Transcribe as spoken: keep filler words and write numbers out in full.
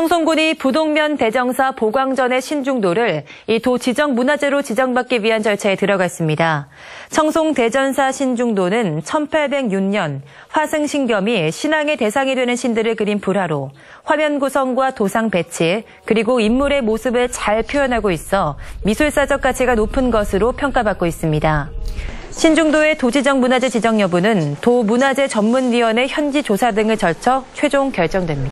청송군이 부동면 대전사 보광전의 신중도를 이 도 지정 문화재로 지정받기 위한 절차에 들어갔습니다. 청송 대전사 신중도는 천팔백육 년 화승신겸이 신앙의 대상이 되는 신들을 그린 불화로 화면 구성과 도상 배치 그리고 인물의 모습을 잘 표현하고 있어 미술사적 가치가 높은 것으로 평가받고 있습니다. 신중도의 도지정 문화재 지정 여부는 도문화재 전문위원회 현지 조사 등을 거쳐 최종 결정됩니다.